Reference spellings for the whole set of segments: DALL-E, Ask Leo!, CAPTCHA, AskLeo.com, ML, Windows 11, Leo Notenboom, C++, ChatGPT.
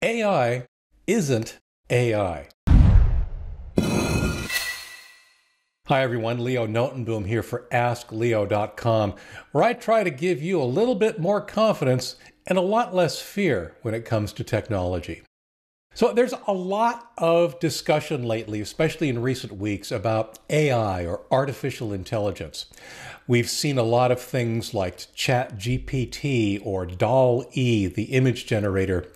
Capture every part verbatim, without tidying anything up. A I isn't A I. Hi everyone, Leo Notenboom here for ask leo dot com, where I try to give you a little bit more confidence and a lot less fear when it comes to technology. So there's a lot of discussion lately, especially in recent weeks, about A I or artificial intelligence. We've seen a lot of things like ChatGPT or doll E, the image generator,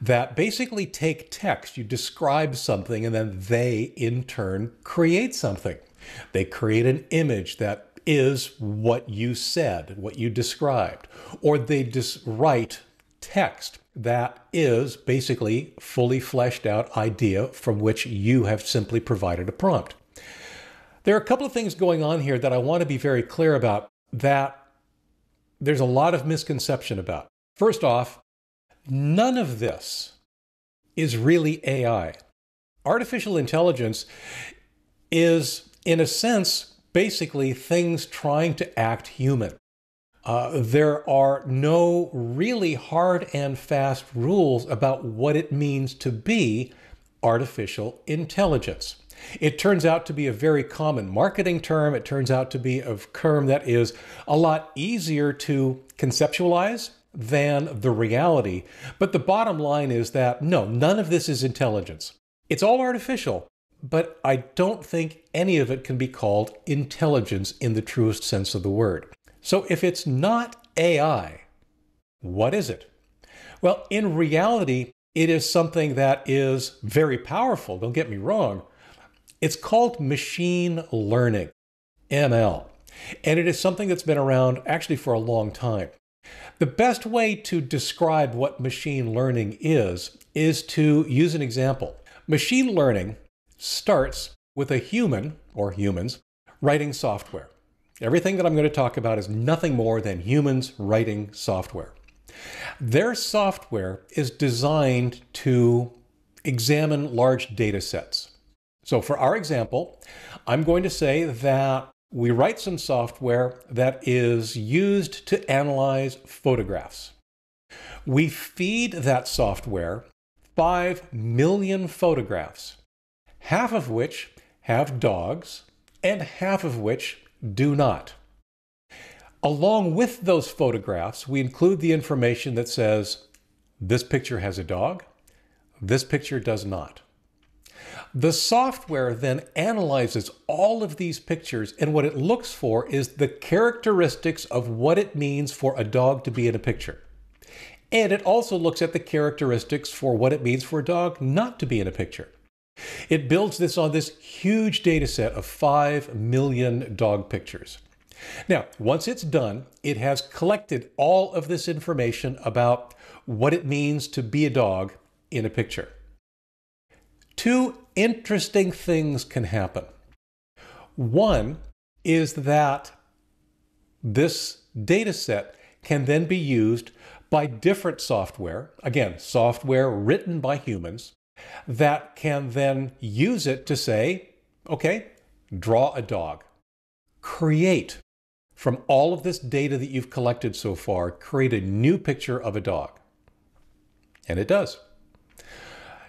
that basically take text. You describe something and then they in turn create something. They create an image that is what you said, what you described, or they just write text that is basically fully fleshed out idea from which you have simply provided a prompt. There are a couple of things going on here that I want to be very clear about that there's a lot of misconception about. First off, none of this is really A I. Artificial intelligence is, in a sense, basically things trying to act human. Uh, there are no really hard and fast rules about what it means to be artificial intelligence. It turns out to be a very common marketing term. It turns out to be a term that is a lot easier to conceptualize than the reality. But the bottom line is that no, none of this is intelligence. It's all artificial, but I don't think any of it can be called intelligence in the truest sense of the word. So if it's not A I, what is it? Well, in reality, it is something that is very powerful, don't get me wrong. It's called machine learning, M L, and it is something that's been around actually for a long time. The best way to describe what machine learning is, is to use an example. Machine learning starts with a human, or humans, writing software. Everything that I'm going to talk about is nothing more than humans writing software. Their software is designed to examine large data sets. So for our example, I'm going to say that we write some software that is used to analyze photographs. We feed that software five million photographs, half of which have dogs and half of which do not. Along with those photographs, we include the information that says, this picture has a dog, this picture does not. The software then analyzes all of these pictures, and what it looks for is the characteristics of what it means for a dog to be in a picture. And it also looks at the characteristics for what it means for a dog not to be in a picture. It builds this on this huge data set of five million dog pictures. Now, once it's done, it has collected all of this information about what it means to be a dog in a picture. Two interesting things can happen. One is that this data set can then be used by different software, again, software written by humans, that can then use it to say, okay, draw a dog. Create, from all of this data that you've collected so far, create a new picture of a dog. And it does.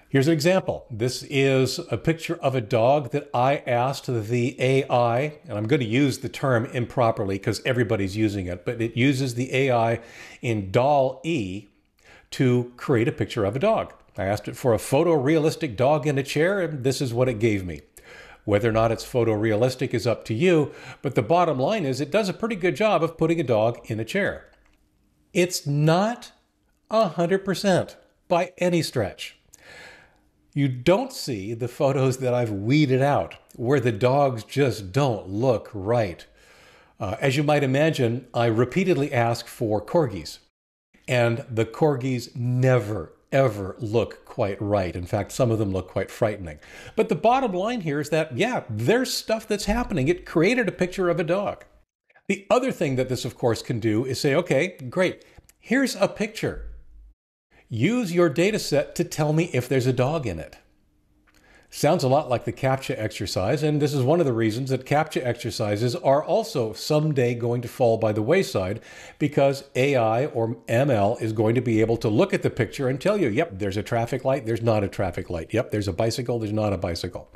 Here's an example. This is a picture of a dog that I asked the A I, and I'm going to use the term improperly because everybody's using it, but it uses the A I in doll E to create a picture of a dog. I asked it for a photorealistic dog in a chair, and this is what it gave me. Whether or not it's photorealistic is up to you, but the bottom line is it does a pretty good job of putting a dog in a chair. It's not one hundred percent by any stretch. You don't see the photos that I've weeded out where the dogs just don't look right. Uh, as you might imagine, I repeatedly ask for corgis, and the corgis never ever look quite right. In fact, some of them look quite frightening. But the bottom line here is that, yeah, there's stuff that's happening. It created a picture of a dog. The other thing that this, of course, can do is say, okay, great, here's a picture. Use your data set to tell me if there's a dog in it. Sounds a lot like the CAPTCHA exercise, and this is one of the reasons that CAPTCHA exercises are also someday going to fall by the wayside, because A I or M L is going to be able to look at the picture and tell you, yep, there's a traffic light, there's not a traffic light. Yep, there's a bicycle, there's not a bicycle.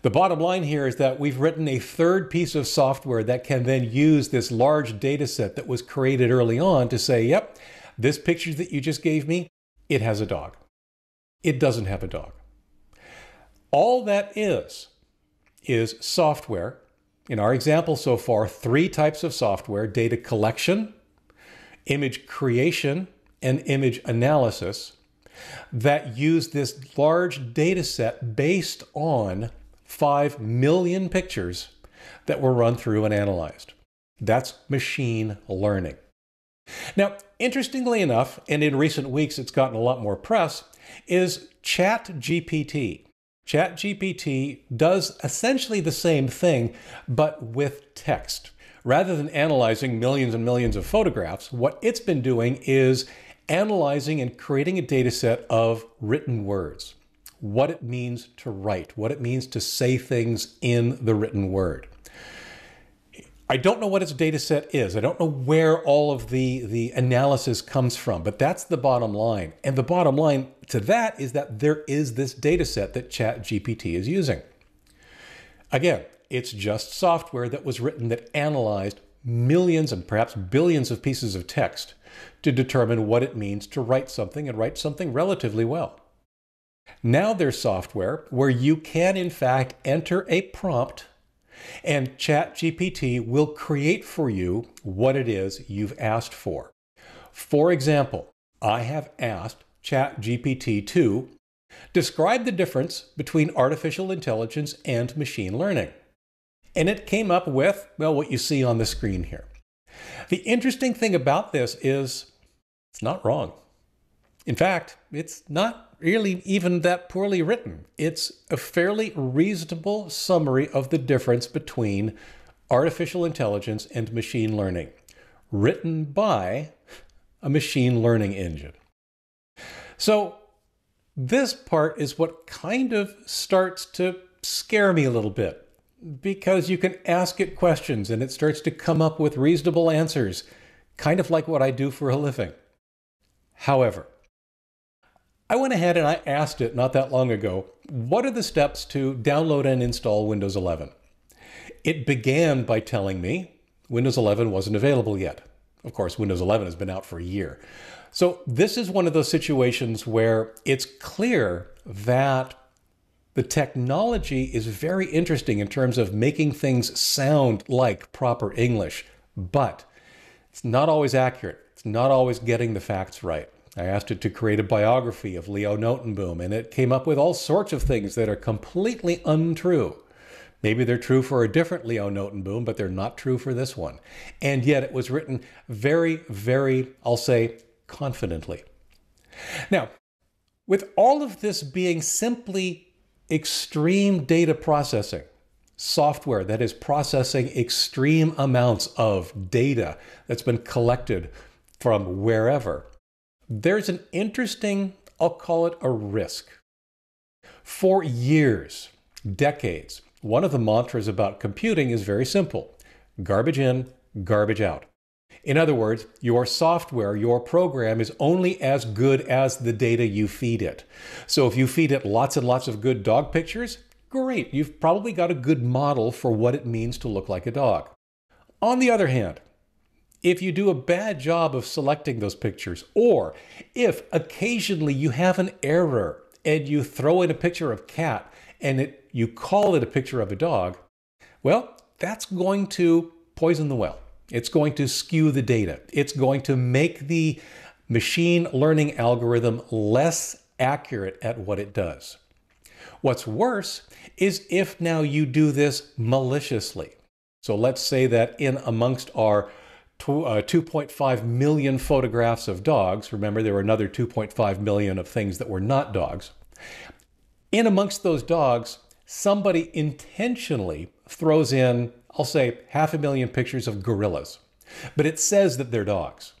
The bottom line here is that we've written a third piece of software that can then use this large data set that was created early on to say, yep, this picture that you just gave me, it has a dog. It doesn't have a dog. All that is, is software. In our example so far, three types of software: data collection, image creation, and image analysis, that use this large data set based on five million pictures that were run through and analyzed. That's machine learning. Now, interestingly enough, and in recent weeks it's gotten a lot more press, is ChatGPT. ChatGPT does essentially the same thing, but with text. Rather than analyzing millions and millions of photographs, what it's been doing is analyzing and creating a data set of written words. What it means to write, what it means to say things in the written word. I don't know what its data set is. I don't know where all of the, the analysis comes from, but that's the bottom line. And the bottom line to that is that there is this data set that ChatGPT is using. Again, it's just software that was written that analyzed millions and perhaps billions of pieces of text to determine what it means to write something and write something relatively well. Now there's software where you can, in fact, enter a prompt and ChatGPT will create for you what it is you've asked for. For example, I have asked ChatGPT to describe the difference between artificial intelligence and machine learning. And it came up with, well, what you see on the screen here. The interesting thing about this is it's not wrong. In fact, it's not really even that poorly written. It's a fairly reasonable summary of the difference between artificial intelligence and machine learning, written by a machine learning engine. So this part is what kind of starts to scare me a little bit, because you can ask it questions and it starts to come up with reasonable answers, kind of like what I do for a living. However, I went ahead and I asked it not that long ago, what are the steps to download and install Windows eleven? It began by telling me Windows eleven wasn't available yet. Of course, Windows eleven has been out for a year. So this is one of those situations where it's clear that the technology is very interesting in terms of making things sound like proper English, but it's not always accurate. It's not always getting the facts right. I asked it to create a biography of Leo Notenboom, and it came up with all sorts of things that are completely untrue. Maybe they're true for a different Leo Notenboom, but they're not true for this one. And yet it was written very, very, I'll say, confidently. Now, with all of this being simply extreme data processing, software that is processing extreme amounts of data that's been collected from wherever, there's an interesting, I'll call it a risk. For years, decades, one of the mantras about computing is very simple: garbage in, garbage out. In other words, your software, your program is only as good as the data you feed it. So if you feed it lots and lots of good dog pictures, great, you've probably got a good model for what it means to look like a dog. On the other hand, if you do a bad job of selecting those pictures, or if occasionally you have an error and you throw in a picture of cat and it, you call it a picture of a dog, well, that's going to poison the well. It's going to skew the data. It's going to make the machine learning algorithm less accurate at what it does. What's worse is if now you do this maliciously. So let's say that in amongst our two point five million photographs of dogs. Remember, there were another two point five million of things that were not dogs. In amongst those dogs, somebody intentionally throws in, I'll say, half a million pictures of gorillas, but it says that they're dogs.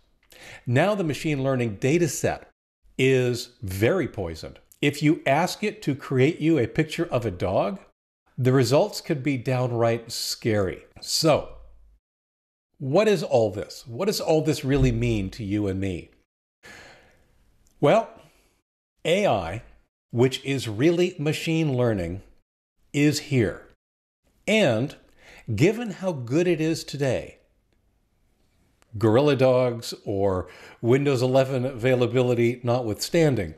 Now the machine learning data set is very poisoned. If you ask it to create you a picture of a dog, the results could be downright scary. So, what is all this? What does all this really mean to you and me? Well, A I, which is really machine learning, is here. And given how good it is today, gorilla dogs or Windows eleven availability notwithstanding,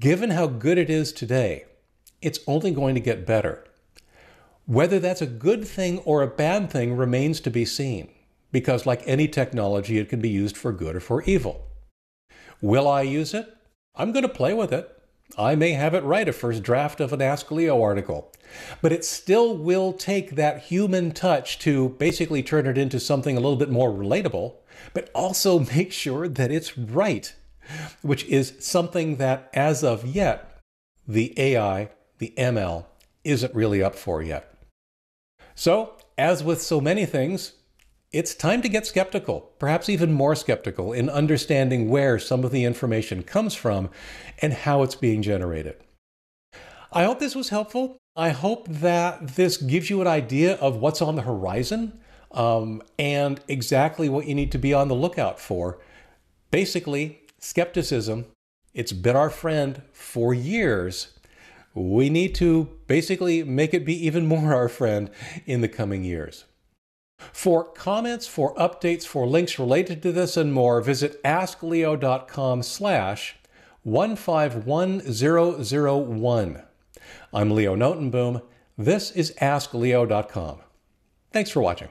given how good it is today, it's only going to get better. Whether that's a good thing or a bad thing remains to be seen, because like any technology, it can be used for good or for evil. Will I use it? I'm going to play with it. I may have it write a first draft of an Ask Leo article, but it still will take that human touch to basically turn it into something a little bit more relatable, but also make sure that it's right, which is something that as of yet, the A I, the M L, isn't really up for yet. So, as with so many things, it's time to get skeptical, perhaps even more skeptical, in understanding where some of the information comes from and how it's being generated. I hope this was helpful. I hope that this gives you an idea of what's on the horizon, um, and exactly what you need to be on the lookout for. Basically, skepticism, it's been our friend for years. We need to basically make it be even more our friend in the coming years. For comments, for updates, for links related to this and more, visit ask leo dot com slash one five one zero zero one. I'm Leo Notenboom. This is ask leo dot com. Thanks for watching.